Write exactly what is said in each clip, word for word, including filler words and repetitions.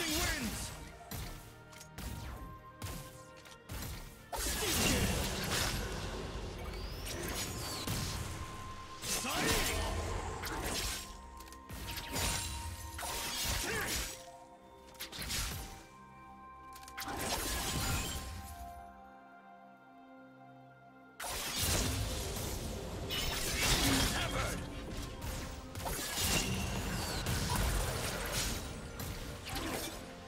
Boxing wins!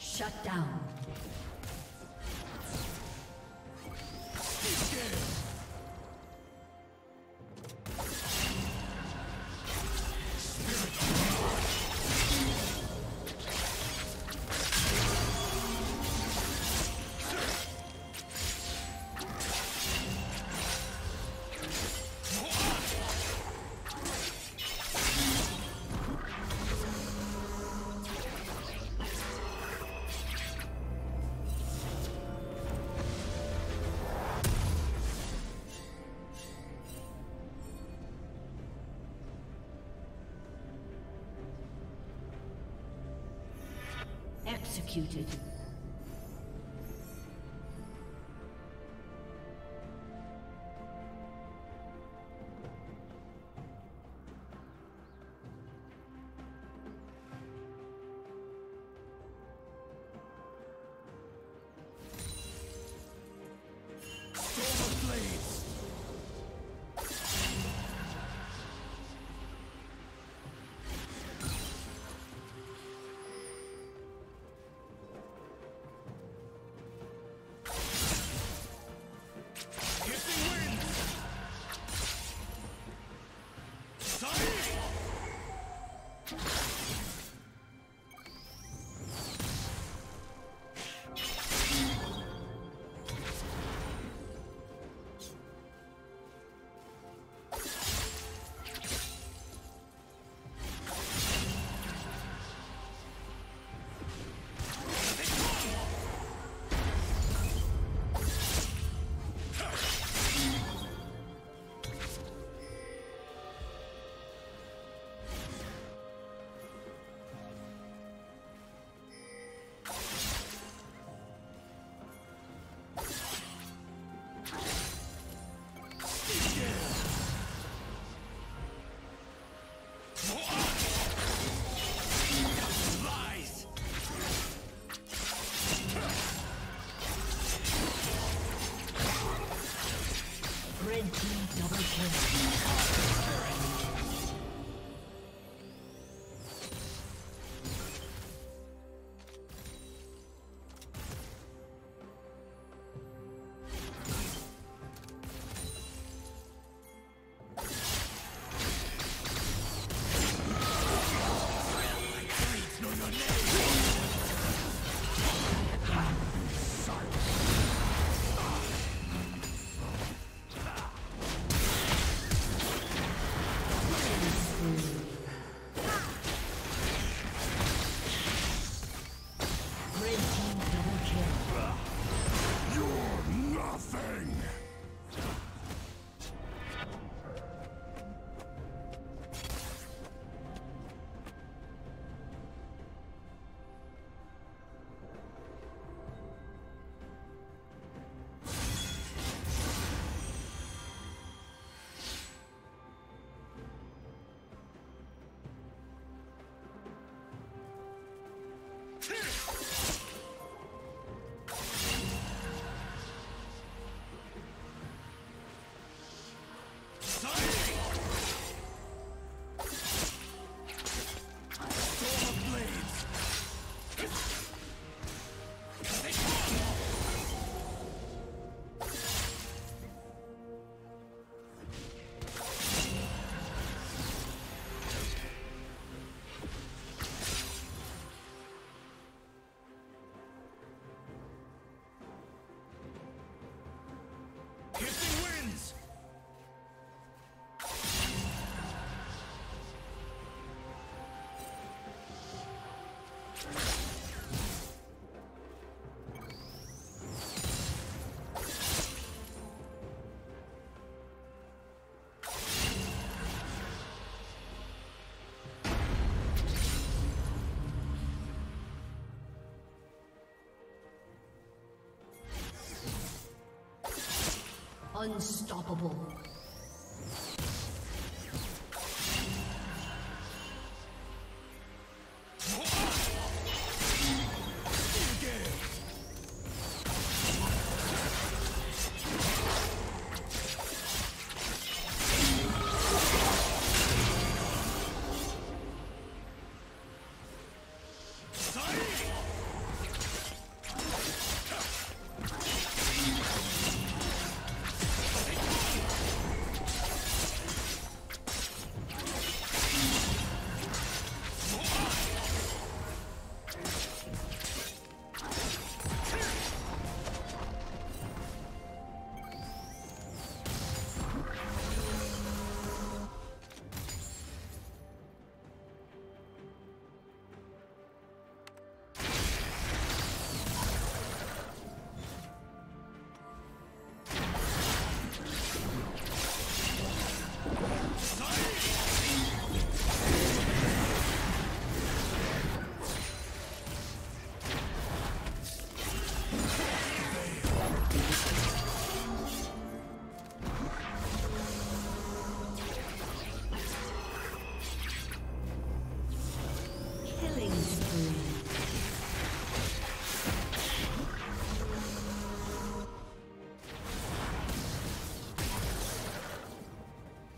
Shut down. Executed. Red team double kill. Unstoppable.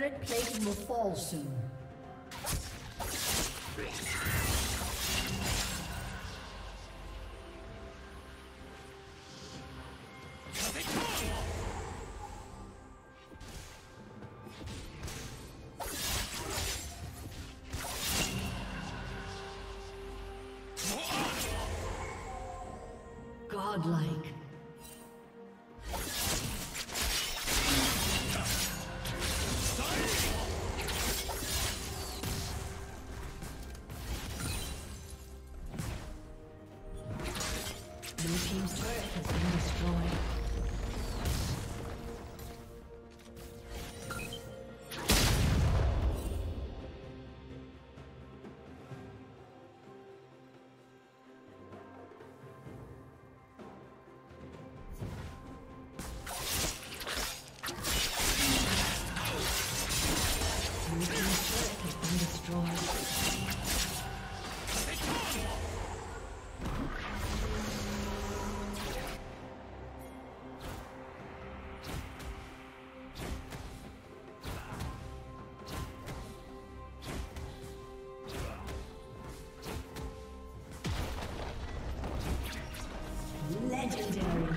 Turret plate will fall soon. Godlike. Blue team's turret has been destroyed. Legendary.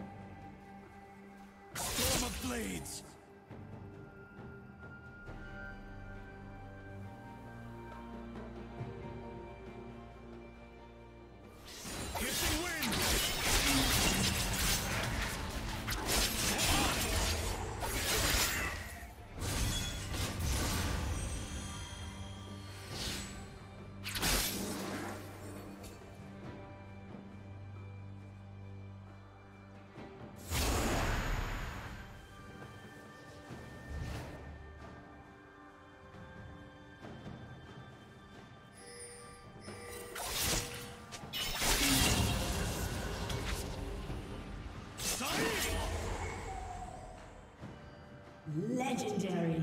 Storm of Blades. Legendary.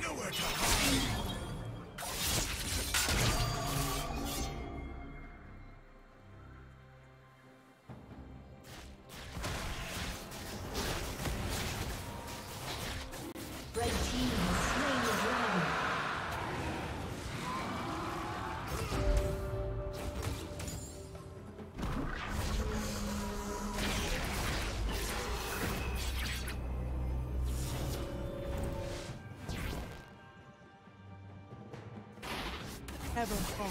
Nowhere to hide. Red team has slain the dragon. Ever fall.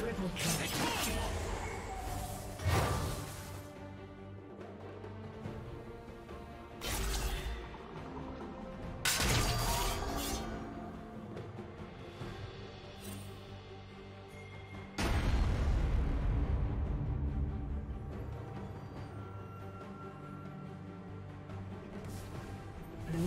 Triple kill. Blue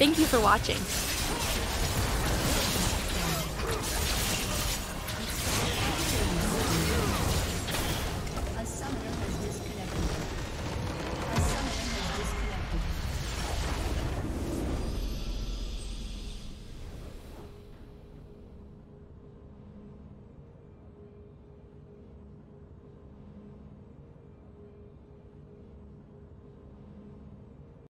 Thank you for watching.